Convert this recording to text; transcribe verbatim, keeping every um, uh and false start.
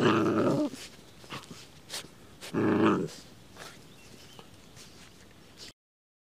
No.